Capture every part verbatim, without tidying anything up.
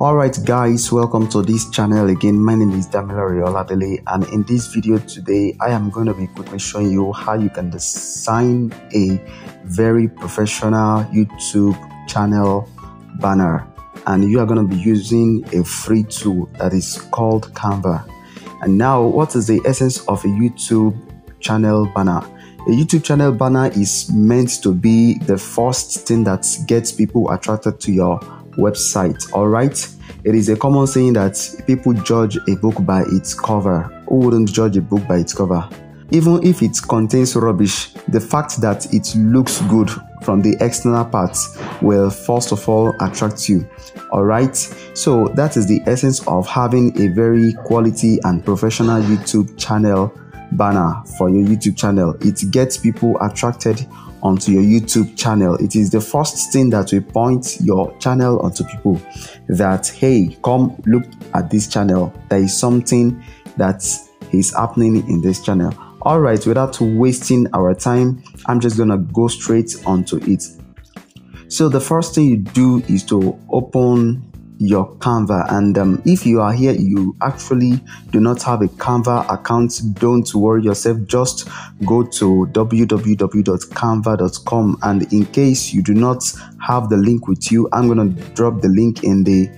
Alright guys, welcome to this channel again. My name is Damilare Oladele, and in this video today I am going to be quickly showing you how you can design a very professional YouTube channel banner, and you are going to be using a free tool that is called Canva. And now, what is the essence of a YouTube channel banner? A YouTube channel banner is meant to be the first thing that gets people attracted to your website. All right, it is a common saying that people judge a book by its cover. Who wouldn't judge a book by its cover? Even if it contains rubbish, the fact that it looks good from the external parts will first of all attract you. All right, so that is the essence of having a very quality and professional YouTube channel banner for your YouTube channel. It gets people attracted onto your YouTube channel. It is the first thing that will point your channel onto people, that hey, come look at this channel, there is something that is happening in this channel. All right, without wasting our time, I'm just gonna go straight onto it. So the first thing you do is to open your Canva, and um, if you are here, you actually do not have a Canva account, don't worry yourself. Just go to w w w dot canva dot com, and in case you do not have the link with you, I'm gonna drop the link in the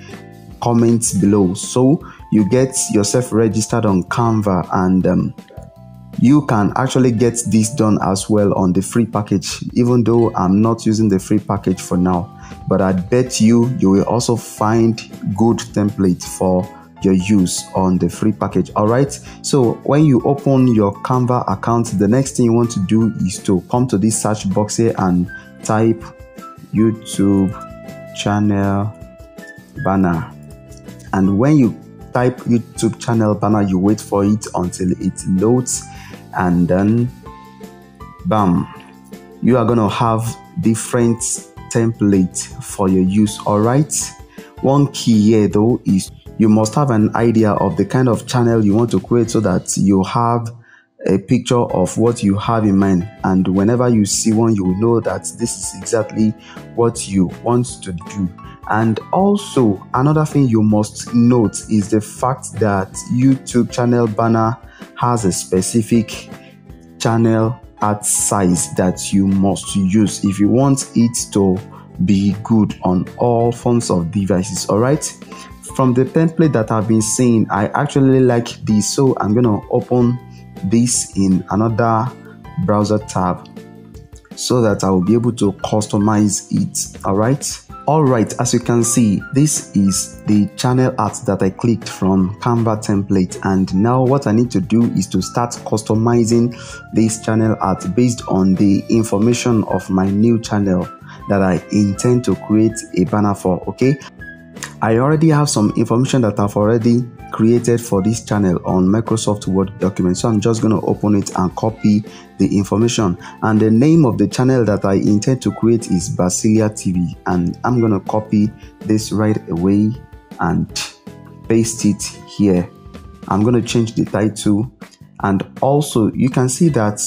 comments below, so you get yourself registered on Canva, and um, you can actually get this done as well on the free package, even though I'm not using the free package for now. But I bet you you will also find good templates for your use on the free package. All right, so when you open your Canva account, the next thing you want to do is to come to this search box here and type YouTube channel banner, and when you type YouTube channel banner, you wait for it until it loads, and then bam, you are gonna have different template for your use. All right, one key here though is you must have an idea of the kind of channel you want to create, so that you have a picture of what you have in mind, and whenever you see one, you will know that this is exactly what you want to do. And also another thing you must note is the fact that YouTube channel banner has a specific channel ad size that you must use if you want it to be good on all forms of devices. All right, from the template that I've been seeing, I actually like this, so I'm gonna open this in another browser tab so that I will be able to customize it. All right, all right, as you can see, this is the channel art that I clicked from Canva template, and now what I need to do is to start customizing this channel art based on the information of my new channel that I intend to create a banner for. Okay, I already have some information that I've already created for this channel on Microsoft Word document, so I'm just going to open it and copy the information. And the name of the channel that I intend to create is Basilia T V, and I'm going to copy this right away and paste it here. I'm going to change the title, and also you can see that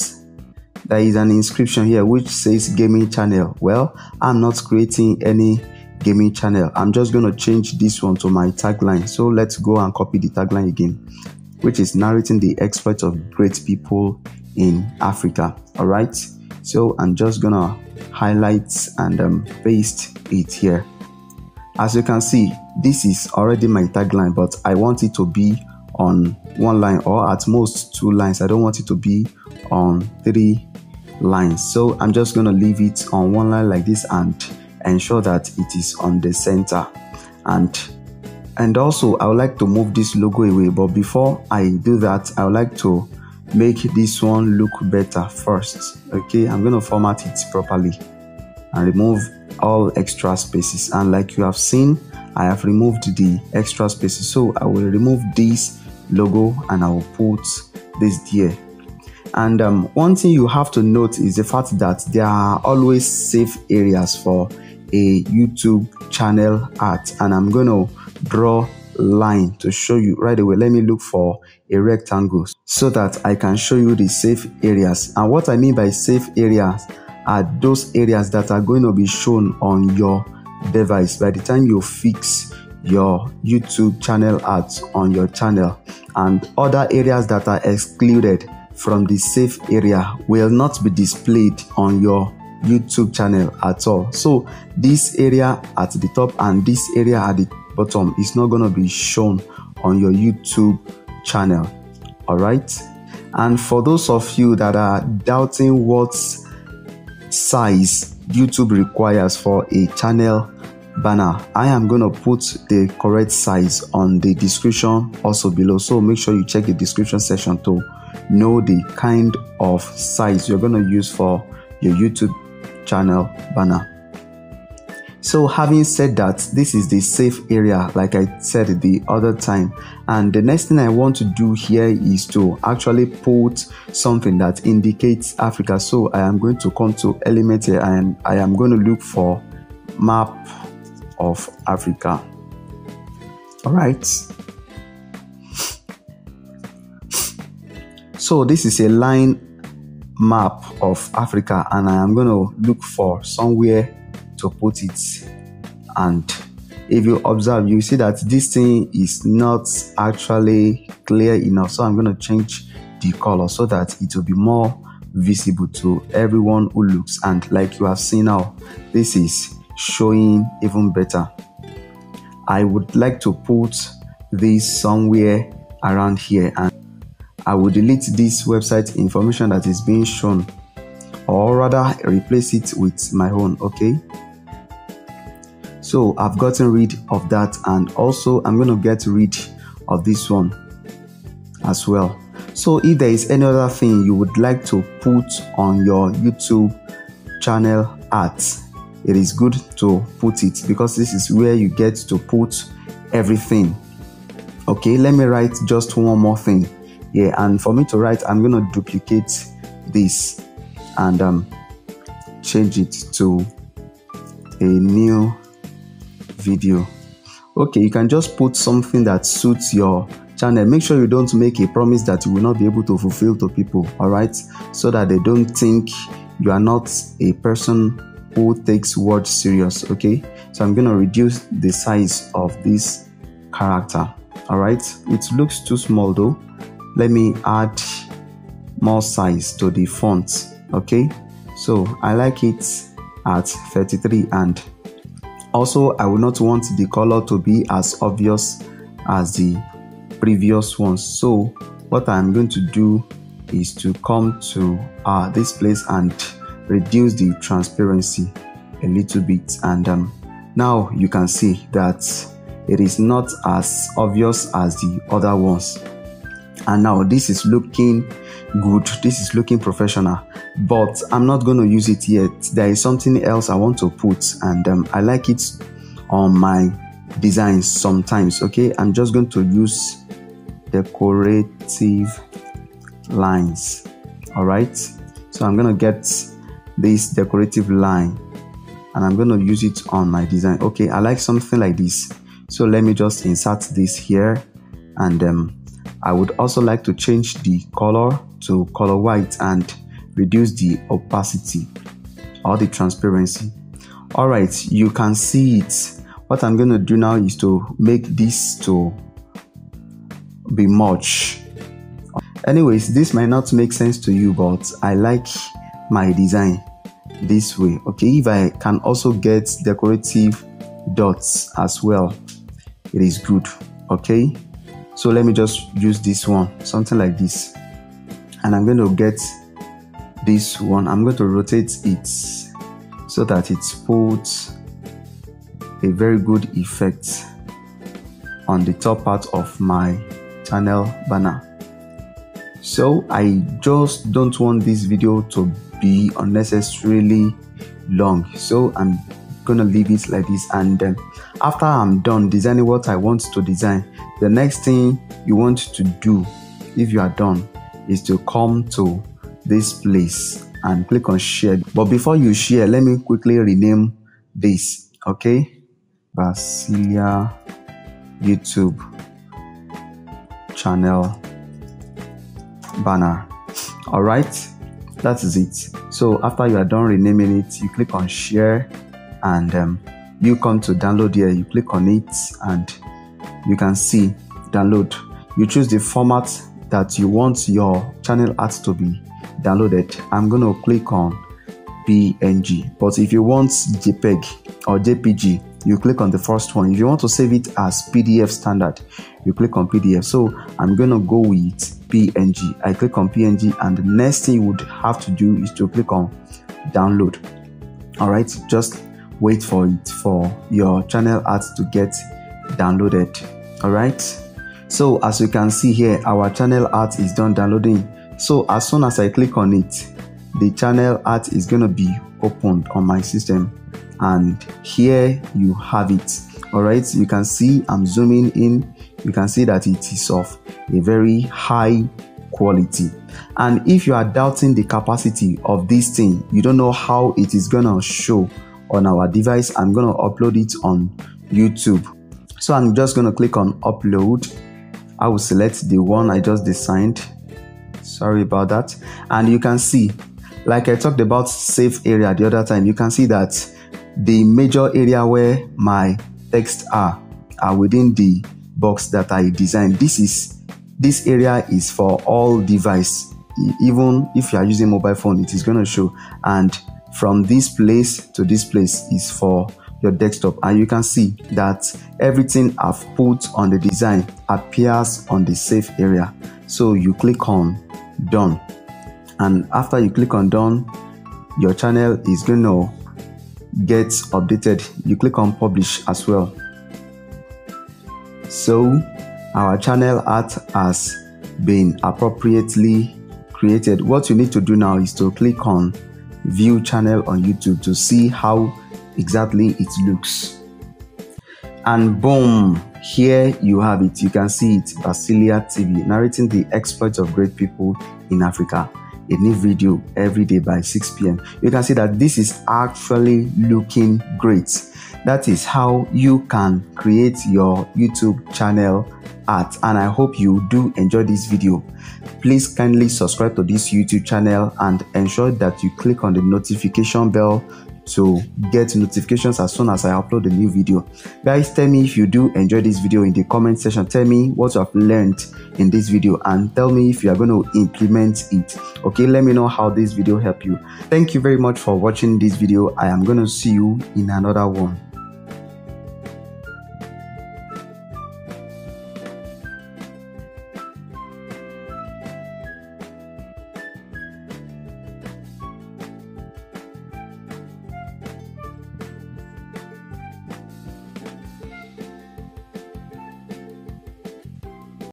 there is an inscription here which says gaming channel. Well, I'm not creating any gaming channel, I'm just going to change this one to my tagline. So let's go and copy the tagline again, which is narrating the exploits of great people in Africa. All right, so I'm just gonna highlight and um, paste it here. As you can see, this is already my tagline, but I want it to be on one line, or at most two lines. I don't want it to be on three lines, so I'm just gonna leave it on one line like this and ensure that it is on the center. And and also I would like to move this logo away, but before I do that, I would like to make this one look better first. Okay, I'm gonna format it properly and remove all extra spaces, and like you have seen, I have removed the extra spaces. So I will remove this logo and I will put this there. And um, one thing you have to note is the fact that there are always safe areas for a YouTube channel art, and I'm gonna draw line to show you right away. Let me look for a rectangle so that I can show you the safe areas. And what I mean by safe areas are those areas that are going to be shown on your device by the time you fix your YouTube channel ads on your channel, and other areas that are excluded from the safe area will not be displayed on your YouTube channel at all. So this area at the top and this area at the bottom is not going to be shown on your YouTube channel. All right. And for those of you that are doubting what size YouTube requires for a channel banner, I am going to put the correct size on the description also below. So make sure you check the description section to know the kind of size you're going to use for your YouTube channel banner. So having said that, this is the safe area, like I said the other time. And the next thing I want to do here is to actually put something that indicates Africa. So I am going to come to element here and I am going to look for map of Africa. All right. So this is a line map of Africa, and I am going to look for somewhere to put it. And if you observe, you see that this thing is not actually clear enough, so I'm going to change the color so that it will be more visible to everyone who looks. And like you have seen now, this is showing even better. I would like to put this somewhere around here, and I will delete this website information that is being shown, or rather replace it with my own. Okay, so I've gotten rid of that, and also I'm going to get rid of this one as well. So if there is any other thing you would like to put on your YouTube channel ads, it is good to put it, because this is where you get to put everything. Okay, let me write just one more thing. Yeah, and for me to write, I'm going to duplicate this and um, change it to a new video. Okay, you can just put something that suits your channel. Make sure you don't make a promise that you will not be able to fulfill to people, all right? So that they don't think you are not a person who takes words serious, okay? So I'm going to reduce the size of this character, all right? It looks too small though. Let me add more size to the font. Okay, so I like it at thirty-three, and also I would not want the color to be as obvious as the previous ones. So what I'm going to do is to come to uh, this place and reduce the transparency a little bit, and um, now you can see that it is not as obvious as the other ones. And now this is looking good, this is looking professional, but I'm not going to use it yet. There is something else I want to put, and um, I like it on my designs sometimes. Okay, I'm just going to use decorative lines. All right, so I'm going to get this decorative line and I'm going to use it on my design. Okay, I like something like this, so let me just insert this here. And um, I would also like to change the color to color white and reduce the opacity or the transparency. All right, you can see it. What I'm going to do now is to make this to be much. Anyways, this might not make sense to you, but I like my design this way. Okay, if I can also get decorative dots as well, it is good. Okay. So let me just use this one, something like this, and I'm going to get this one. I'm going to rotate it so that it puts a very good effect on the top part of my channel banner. So I just don't want this video to be unnecessarily long, so I'm gonna leave it like this. And then after I'm done designing what I want to design, the next thing you want to do if you are done is to come to this place and click on share. But before you share, let me quickly rename this. Okay, Basilia YouTube channel banner. All right, that is it. So after you are done renaming it, you click on share, and um, you come to download here, you click on it and you can see download. You choose the format that you want your channel art to be downloaded. I'm going to click on P N G, but if you want JPEG or J P G, you click on the first one. If you want to save it as P D F standard, you click on P D F. So I'm going to go with P N G. I click on P N G, and the next thing you would have to do is to click on download. All right, just wait for it for your channel art to get downloaded. All right, so as you can see here, our channel art is done downloading. So as soon as I click on it, the channel art is going to be opened on my system, and here you have it. All right, you can see I'm zooming in. You can see that it is of a very high quality, and if you are doubting the capacity of this thing, you don't know how it is gonna show on our device, I'm gonna upload it on YouTube. So I'm just gonna click on upload. I will select the one I just designed, sorry about that. And you can see, like I talked about safe area the other time, you can see that the major area where my text are are within the box that I designed. This is this area is for all device. Even if you are using mobile phone, it is going to show. And from this place to this place is for your desktop, and you can see that everything I've put on the design appears on the safe area. So you click on done, and after you click on done, your channel is going to get updated. You click on publish as well. So our channel art has been appropriately created. What you need to do now is to click on view channel on YouTube to see how exactly it looks, and boom, here you have it. You can see it, Basilia T V, narrating the exploits of great people in Africa. A new video every day by six P M You can see that this is actually looking great. That is how you can create your YouTube channel art, and I hope you do enjoy this video. Please kindly subscribe to this YouTube channel and ensure that you click on the notification bell to get notifications as soon as I upload a new video. Guys, tell me if you do enjoy this video in the comment section. Tell me what you have learned in this video, and tell me if you are going to implement it. Okay, let me know how this video helped you. Thank you very much for watching this video. I am going to see you in another one.